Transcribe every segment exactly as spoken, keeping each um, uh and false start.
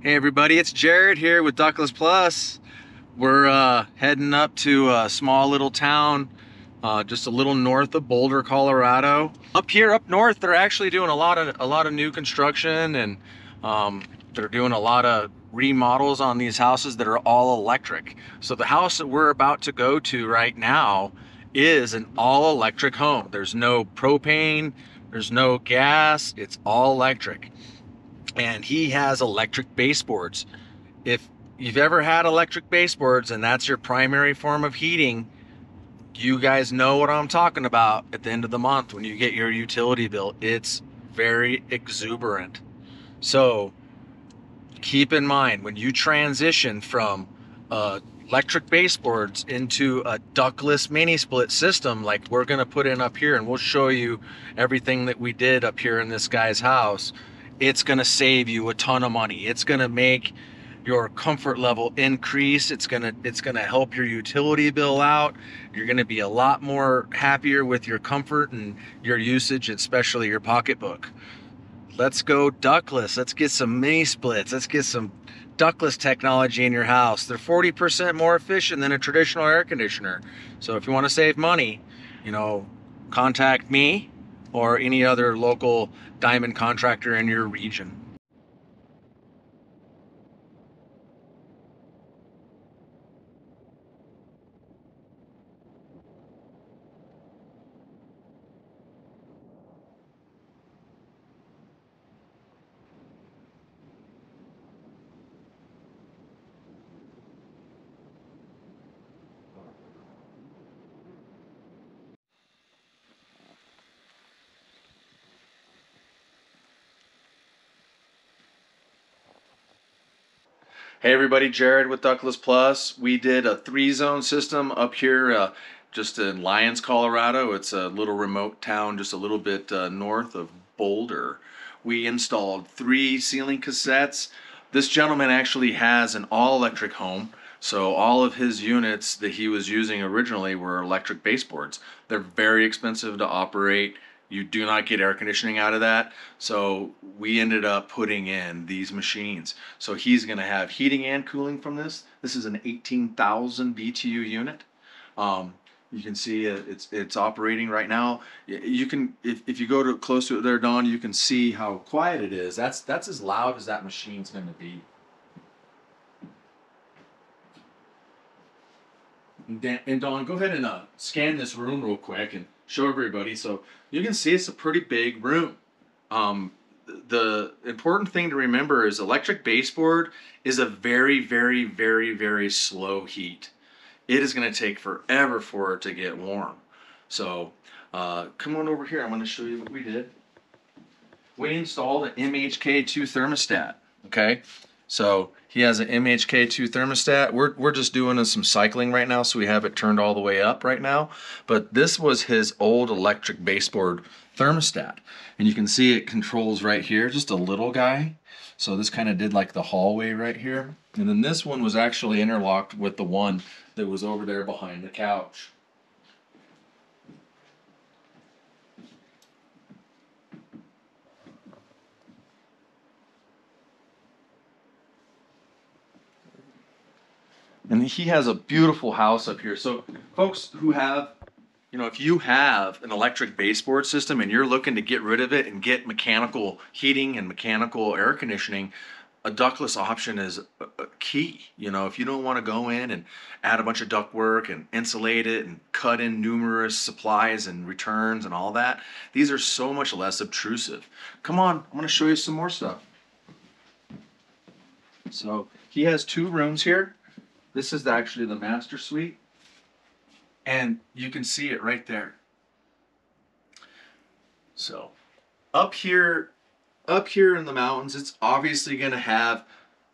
Hey everybody, it's Jared here with Ductless Plus. We're uh, heading up to a small little town, uh, just a little north of Boulder, Colorado. Up here, up north, they're actually doing a lot of a lot of new construction, and um, they're doing a lot of remodels on these houses that are all electric. So the house that we're about to go to right now is an all-electric home. There's no propane, there's no gas, it's all electric. And he has electric baseboards. If you've ever had electric baseboards and that's your primary form of heating, you guys know what I'm talking about. At the end of the month when you get your utility bill, it's very exuberant. So keep in mind, when you transition from uh, electric baseboards into a ductless mini split system like we're gonna put in up here, and we'll show you everything that we did up here in this guy's house, it's gonna save you a ton of money. It's gonna make your comfort level increase. It's gonna it's gonna help your utility bill out. You're gonna be a lot more happier with your comfort and your usage, especially your pocketbook. Let's go ductless. Let's get some mini splits. Let's get some ductless technology in your house. They're forty percent more efficient than a traditional air conditioner. So if you wanna save money, you know, contact me or any other local diamond contractor in your region. Hey everybody, Jared with Ductless Plus. We did a three-zone system up here uh, just in Lyons, Colorado. It's a little remote town just a little bit uh, north of Boulder. We installed three ceiling cassettes. This gentleman actually has an all-electric home, so all of his units that he was using originally were electric baseboards. They're very expensive to operate. You do not get air conditioning out of that. So we ended up putting in these machines. So he's gonna have heating and cooling from this. This is an eighteen thousand B T U unit. Um, you can see it's it's operating right now. You can, if, if you go to close to it there, Don, you can see how quiet it is. That's, that's as loud as that machine's gonna be. And Don, go ahead and uh, scan this room real quick and show everybody. So you can see it's a pretty big room. Um, the important thing to remember is electric baseboard is a very, very, very, very slow heat. It is going to take forever for it to get warm. So uh, come on over here. I'm going to show you what we did. We installed an M H K two thermostat. Okay. So he has an M H K two thermostat. We're, we're just doing some cycling right now, so we have it turned all the way up right now. But this was his old electric baseboard thermostat. And you can see it controls right here, just a little guy. So this kind of did like the hallway right here. And then this one was actually interlocked with the one that was over there behind the couch. And he has a beautiful house up here. So folks who have, you know, if you have an electric baseboard system and you're looking to get rid of it and get mechanical heating and mechanical air conditioning, a ductless option is a key. You know, if you don't want to go in and add a bunch of ductwork and insulate it and cut in numerous supplies and returns and all that, these are so much less obtrusive. Come on, I'm going to show you some more stuff. So he has two rooms here. This is actually the master suite, and you can see it right there. So up here, up here in the mountains, it's obviously going to have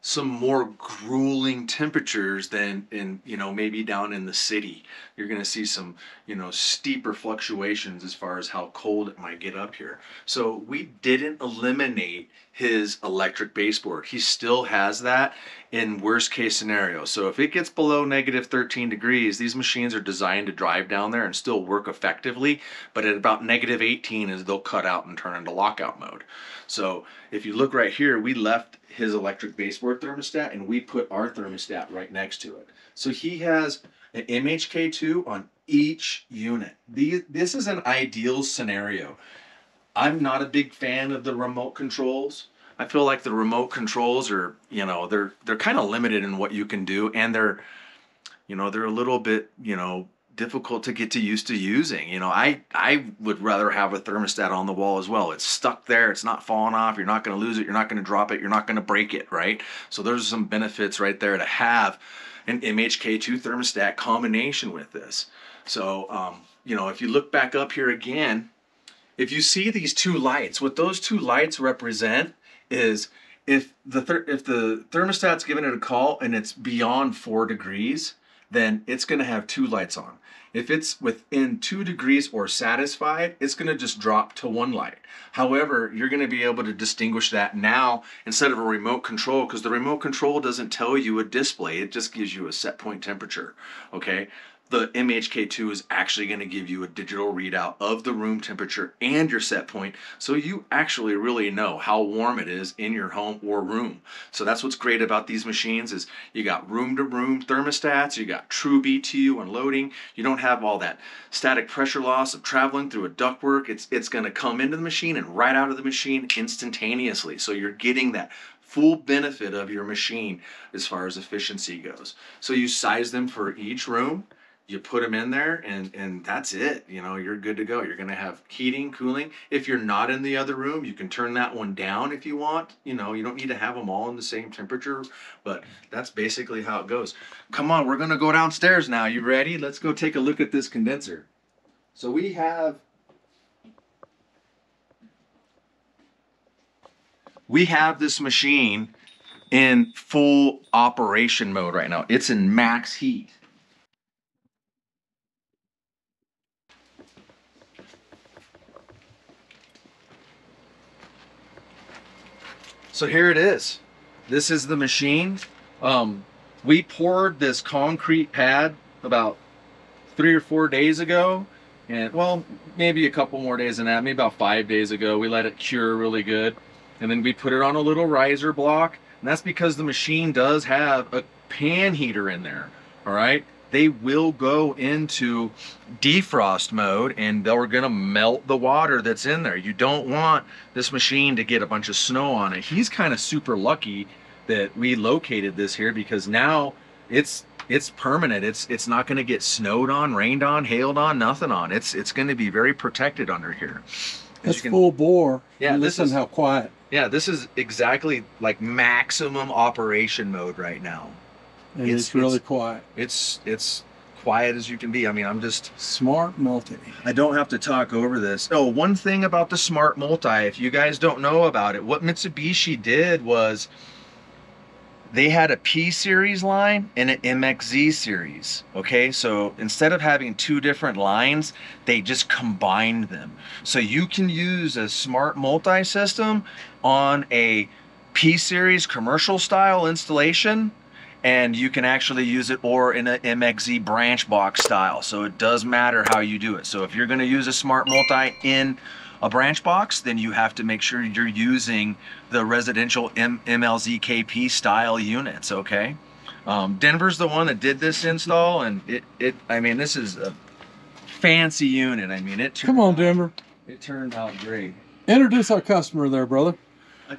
some more grueling temperatures than in, you know, maybe down in the city. You're going to see some, you know, steeper fluctuations as far as how cold it might get up here. So we didn't eliminate his electric baseboard. He still has that in worst case scenario. So if it gets below negative thirteen degrees, these machines are designed to drive down there and still work effectively. But at about negative eighteen is they'll cut out and turn into lockout mode. So if you look right here, we left his electric baseboard thermostat, and we put our thermostat right next to it. So he has an M H K two on each unit. These, this is an ideal scenario. I'm not a big fan of the remote controls. I feel like the remote controls are, you know, they're they're kind of limited in what you can do, and they're, you know, they're a little bit, you know, difficult to get to used to using. You know, I I would rather have a thermostat on the wall as well. It's stuck there. It's not falling off. You're not going to lose it. You're not going to drop it. You're not going to break it, right? So there's some benefits right there to have an M H K two thermostat combination with this. So, um, you know, if you look back up here again, if you see these two lights, what those two lights represent is if the ther if the thermostat's given it a call and it's beyond four degrees, then it's going to have two lights on. If it's within two degrees or satisfied, it's going to just drop to one light. However, you're going to be able to distinguish that now instead of a remote control, because the remote control doesn't tell you a display. It just gives you a set point temperature, okay? The M H K two is actually going to give you a digital readout of the room temperature and your set point, so you actually really know how warm it is in your home or room. So that's what's great about these machines is you got room-to-room thermostats, you got true B T U unloading, you don't have all that static pressure loss of traveling through a ductwork. It's, it's going to come into the machine and right out of the machine instantaneously, so you're getting that full benefit of your machine as far as efficiency goes. So you size them for each room. You put them in there and, and that's it. You know, you're good to go. You're going to have heating, cooling. If you're not in the other room, you can turn that one down if you want. You know, you don't need to have them all in the same temperature, but that's basically how it goes. Come on, we're going to go downstairs now. You ready? Let's go take a look at this condenser. So we have, we have this machine in full operation mode right now. It's in max heat. So here it is. This is the machine. Um, we poured this concrete pad about three or four days ago. And well, maybe a couple more days than that, maybe about five days ago. We let it cure really good. And then we put it on a little riser block. And that's because the machine does have a pan heater in there, all right? They will go into defrost mode and they're gonna melt the water that's in there. You don't want this machine to get a bunch of snow on it. He's kind of super lucky that we located this here, because now it's it's permanent. It's it's not gonna get snowed on, rained on, hailed on, nothing on. It's it's gonna be very protected under here. That's full bore. Yeah, listen how quiet. Yeah, this is exactly like maximum operation mode right now. And it's, it's really it's, quiet. It's it's quiet as you can be. I mean, I'm just... Smart Multi. I don't have to talk over this. Oh, one thing about the Smart Multi, if you guys don't know about it, what Mitsubishi did was they had a P-Series line and an M X Z series, okay? So instead of having two different lines, they just combined them. So you can use a Smart Multi system on a P-Series commercial style installation, and you can actually use it or in an M X Z branch box style. So it does matter how you do it. So if you're gonna use a Smart Multi in a branch box, then you have to make sure you're using the residential M L Z K P style units, okay? Um, Denver's the one that did this install, and it, it, I mean, this is a fancy unit. I mean, it turned Come on, out, Denver. It turned out great. Introduce our customer there, brother.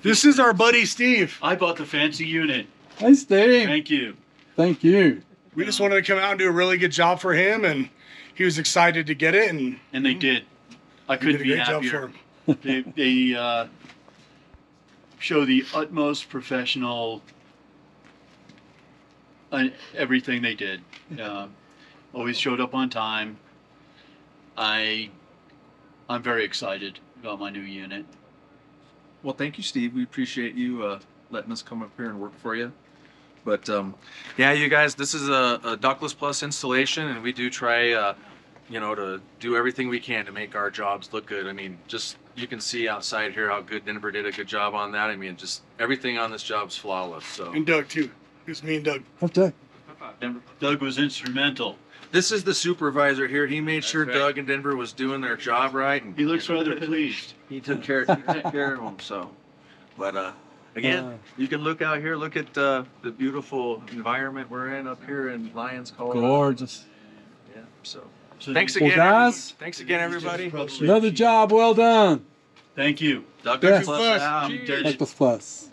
This is our buddy, Steve. I bought the fancy unit. Hey, Steve. Thank you. Thank you. We just wanted to come out and do a really good job for him, and he was excited to get it. And, and they did. I couldn't be happier. They, they uh, show the utmost professional on everything they did. Uh, always showed up on time. I, I'm very excited about my new unit. Well, thank you, Steve. We appreciate you uh, letting us come up here and work for you. But um, yeah, you guys, this is a, a Ductless Plus installation, and we do try, uh, you know, to do everything we can to make our jobs look good. I mean, just you can see outside here how good Denver did a good job on that. I mean, just everything on this job's flawless. So and Doug too. It's me and Doug. What's Doug? Denver. Doug was instrumental. This is the supervisor here. He made That's sure right. Doug and Denver was doing their job right. And he looks rather pleased. He took care, took care of them. So, but uh. Again, uh, you can look out here, look at uh, the beautiful environment we're in up here in Lyons, Colorado. Gorgeous. Yeah, so. so thanks again, well, guys. Thanks again, everybody. Another job well done. Thank you. Ductless Plus. Ductless Plus.